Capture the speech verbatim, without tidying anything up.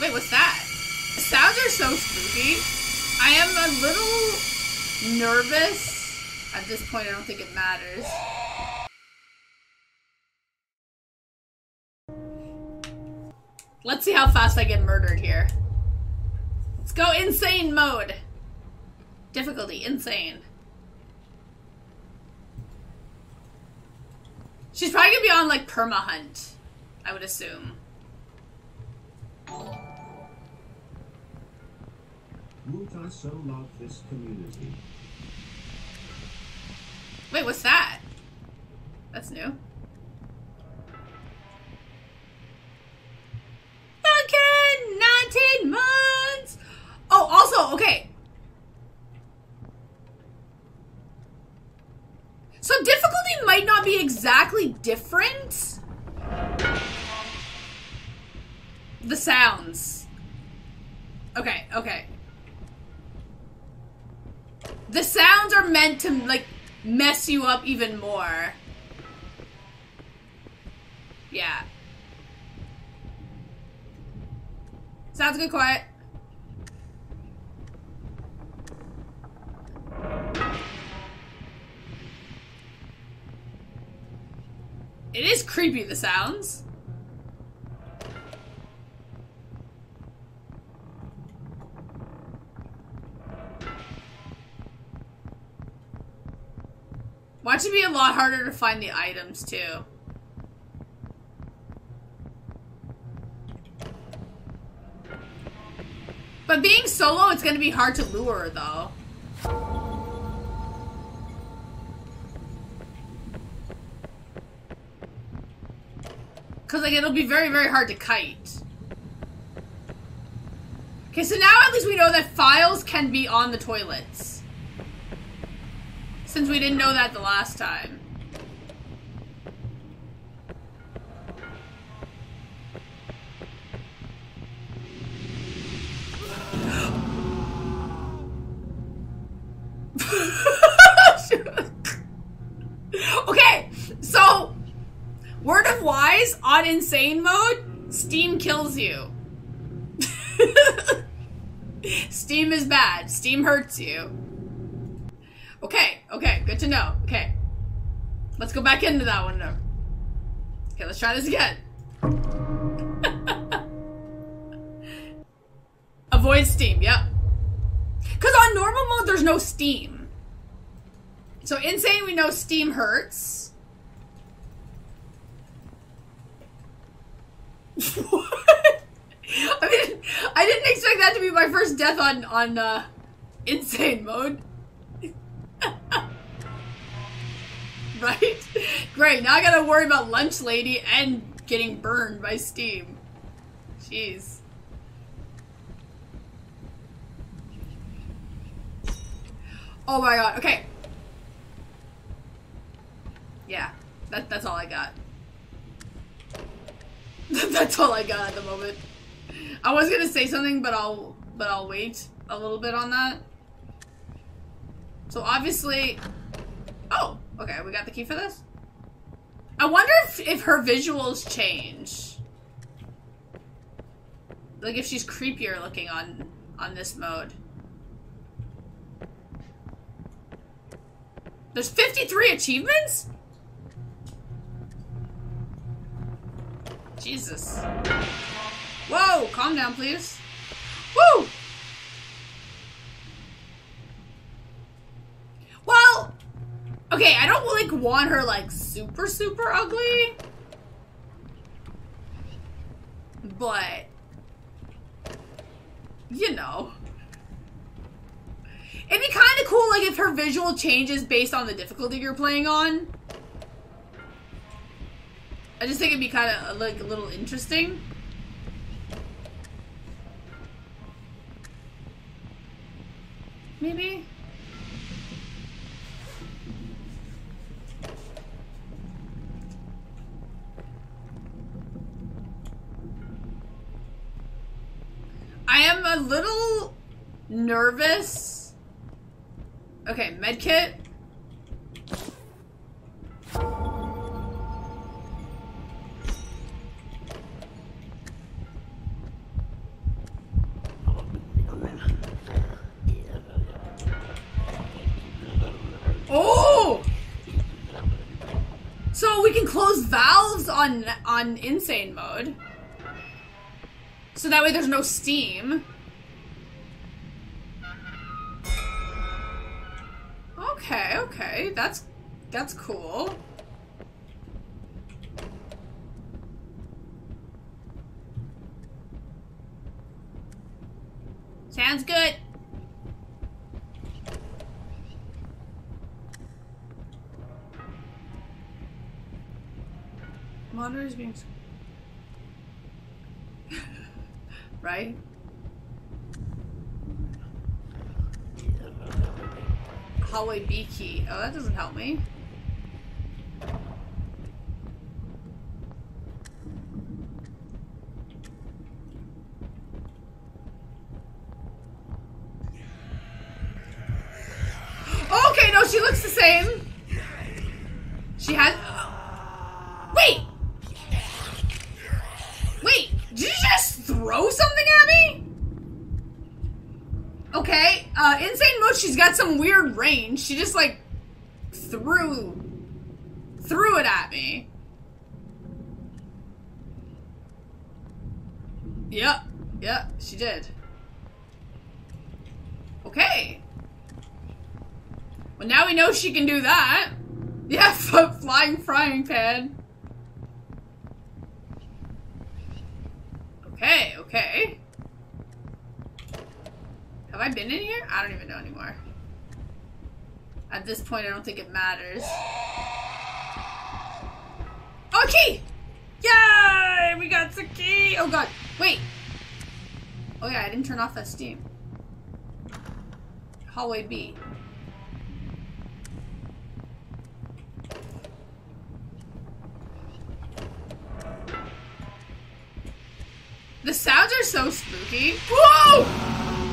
Wait, what's that? Sounds are so spooky. I am a little nervous. At this point, I don't think it matters. Let's see how fast I get murdered here. Let's go insane mode. Difficulty, insane. She's probably gonna be on, like, perma-hunt, I would assume. Would I so love this community? Wait, what's that? That's new. Fucking nineteen months! Oh, also, okay. So difficulty might not be exactly different. The sounds. Okay, okay. The sounds are meant to, like, mess you up even more. Yeah. Sounds good, quiet. It is creepy, the sounds. Watch it be a lot harder to find the items, too. But being solo, it's gonna be hard to lure, though. Cause, like, it'll be very, very hard to kite. Okay, so now at least we know that files can be on the toilets. Since we didn't know that the last time. Okay, so word of wise on insane mode, Steam kills you. Steam is bad. Steam hurts you. Okay, okay, good to know. Okay, let's go back into that one now. Okay, let's try this again. Avoid Steam, yep. Because on normal mode, there's no Steam. So insane, we know Steam hurts. What? I mean, I didn't expect that to be my first death on, on uh, insane mode. Right? Great, now I gotta worry about Lunch Lady and getting burned by Steam. Jeez. Oh my god, okay. Yeah, that, that's all I got. That's all I got at the moment. I was gonna say something, but I'll but I'll wait a little bit on that. So obviously, oh, okay, we got the key for this? I wonder if, if her visuals change. Like if she's creepier looking on, on this mode. There's fifty-three achievements? Jesus. Whoa, calm down, please. Woo! Well, okay, I don't, like, want her, like, super, super ugly. But, you know. It'd be kind of cool, like, if her visual changes based on the difficulty you're playing on. I just think it'd be kind of, like, a little interesting. Maybe? I am a little nervous. Okay, medkit. close valves on on insane mode. So that way there's no steam. Okay, okay, that's that's cool. Sounds good. Monitor is being right. Hallway B key. Oh, that doesn't help me. Okay, no, she looks the same. She has. Wait! Wait, did you just throw something at me? Okay, uh, insane mode, she's got some weird range. She just, like, threw, threw it at me. Yep, yep, she did. Okay. Well, now we know she can do that. Yeah, flying frying pan. Okay, okay. Have I been in here? I don't even know anymore. At this point, I don't think it matters. Oh, a key! Yay! We got the key! Oh, God. Wait. Oh, yeah, I didn't turn off that steam. Hallway B. The sounds are so spooky. Whoa!